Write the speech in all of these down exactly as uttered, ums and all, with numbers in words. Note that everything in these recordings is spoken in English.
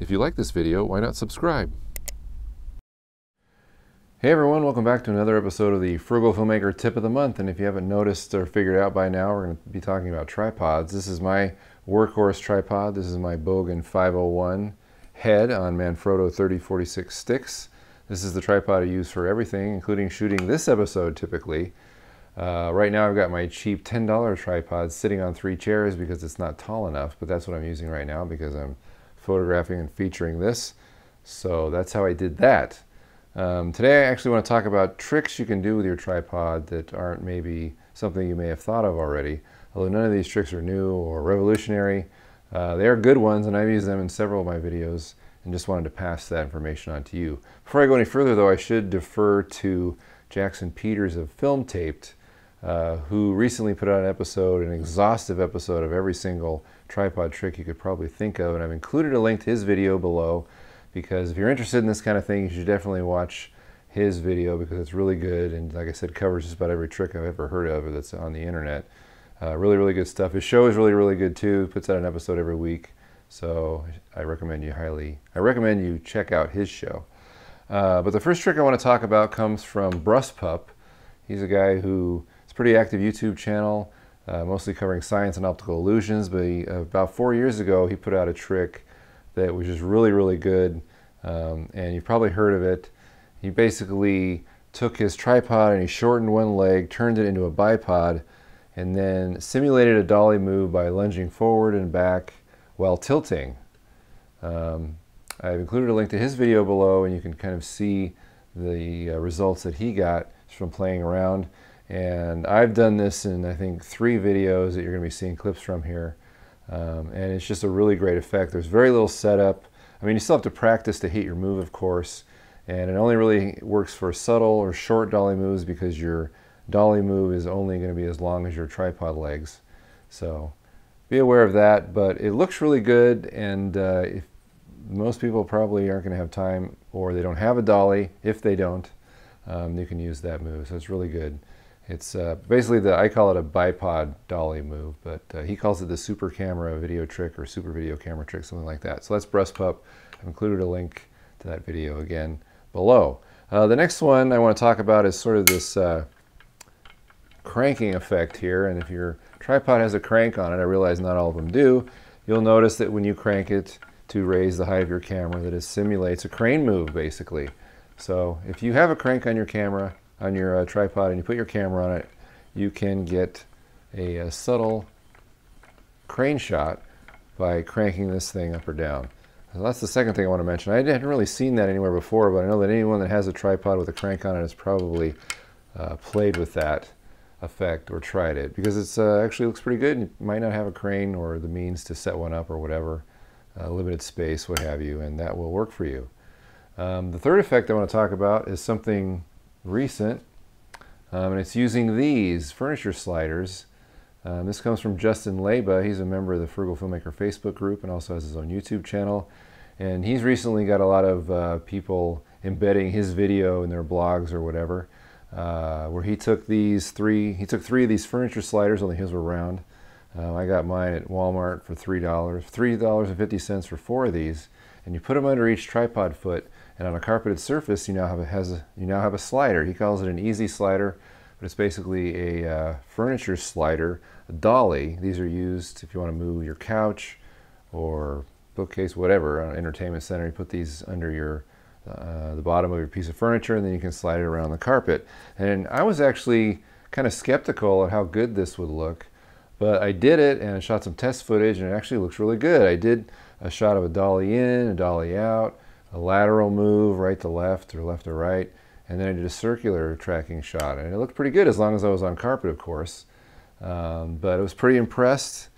If you like this video, why not subscribe? Hey everyone, welcome back to another episode of the Frugal Filmmaker Tip of the Month. And if you haven't noticed or figured out by now, we're going to be talking about tripods. This is my workhorse tripod. This is my Bogen five oh one head on Manfrotto thirty forty-six sticks. This is the tripod I use for everything, including shooting this episode typically. Uh, right now I've got my cheap ten dollar tripod sitting on three chairs because it's not tall enough, but that's what I'm using right now because I'm photographing and featuring this. So that's how I did that. Um, today I actually want to talk about tricks you can do with your tripod that aren't maybe something you may have thought of already. Although none of these tricks are new or revolutionary, uh, they are good ones and I've used them in several of my videos and just wanted to pass that information on to you. Before I go any further though, I should defer to Jackson Peters of FilmTaped, uh, who recently put out an episode, an exhaustive episode of every single tripod trick you could probably think of, and I've included a link to his video below. Because if you're interested in this kind of thing, you should definitely watch his video because it's really good and, like I said, covers just about every trick I've ever heard of that's on the internet. Uh, really, really good stuff. His show is really, really good too. He puts out an episode every week, so I recommend you highly. I recommend you check out his show. Uh, but the first trick I want to talk about comes from Brusspup. He's a guy who has a pretty active YouTube channel, uh, mostly covering science and optical illusions. But he, about four years ago, he put out a trick that was just really, really good, um, and you've probably heard of it. He basically took his tripod and he shortened one leg, turned it into a bipod, and then simulated a dolly move by lunging forward and back while tilting. Um, I've included a link to his video below, and you can kind of see the uh, results that he got from playing around. And I've done this in, I think, three videos that you're going to be seeing clips from here. Um, and it's just a really great effect. There's very little setup. I mean, you still have to practice to hit your move, of course, and it only really works for subtle or short dolly moves because your dolly move is only going to be as long as your tripod legs. So be aware of that, but it looks really good, and uh, if, most people probably aren't going to have time, or they don't have a dolly. If they don't, um, you can use that move, so it's really good. It's uh, basically, the, I call it a bipod dolly move, but uh, he calls it the super camera video trick or super video camera trick, something like that. So that's Brusspup. I've included a link to that video again below. Uh, the next one I want to talk about is sort of this uh, cranking effect here. And if your tripod has a crank on it, I realize not all of them do, you'll notice that when you crank it to raise the height of your camera, that it simulates a crane move basically. So if you have a crank on your camera, on your uh, tripod, and you put your camera on it, you can get a, a subtle crane shot by cranking this thing up or down. So that's the second thing I want to mention. I hadn't really seen that anywhere before, but I know that anyone that has a tripod with a crank on it has probably uh, played with that effect or tried it, because it's uh, actually looks pretty good. You might not have a crane or the means to set one up or whatever, uh, limited space, what have you, and that will work for you. Um, the third effect I want to talk about is something recent, um, and it's using these furniture sliders. Um, this comes from Justin Leiba. He's a member of the Frugal Filmmaker Facebook group and also has his own YouTube channel. And he's recently got a lot of uh, people embedding his video in their blogs or whatever, uh, where he took these three, he took three of these furniture sliders, only his were round. Uh, I got mine at Walmart for three dollars, three dollars and fifty cents for four of these, and you put them under each tripod foot. And on a carpeted surface, you now have a, has a, you now have a slider. He calls it an easy slider, but it's basically a uh, furniture slider, a dolly. These are used if you want to move your couch or bookcase, whatever, on an entertainment center. You put these under your, uh, the bottom of your piece of furniture, and then you can slide it around the carpet. And I was actually kind of skeptical of how good this would look, but I did it and I shot some test footage, and it actually looks really good. I did a shot of a dolly in, a dolly out, a lateral move, right to left or left to right, and then I did a circular tracking shot, and it looked pretty good as long as I was on carpet, of course. Um, but I was pretty impressed.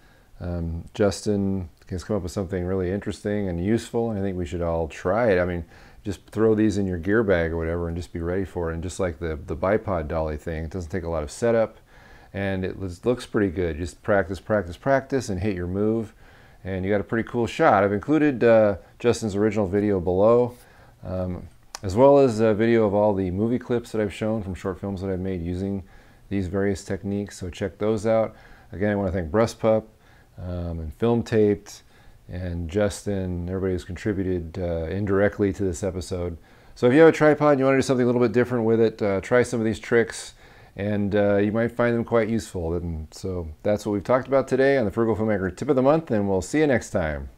Um, Justin has come up with something really interesting and useful, and I think we should all try it. I mean, just throw these in your gear bag or whatever and just be ready for it. And just like the, the bipod dolly thing, it doesn't take a lot of setup, and it looks pretty good. Just practice, practice, practice, and hit your move, and you got a pretty cool shot. I've included uh, Justin's original video below, um, as well as a video of all the movie clips that I've shown from short films that I've made using these various techniques, so check those out. Again, I want to thank Brusspup um, and FilmTaped and Justin, everybody who's contributed uh, indirectly to this episode. So if you have a tripod and you want to do something a little bit different with it, uh, try some of these tricks, and uh, you might find them quite useful. And so that's what we've talked about today on the Frugal Filmmaker Tip of the Month, and we'll see you next time.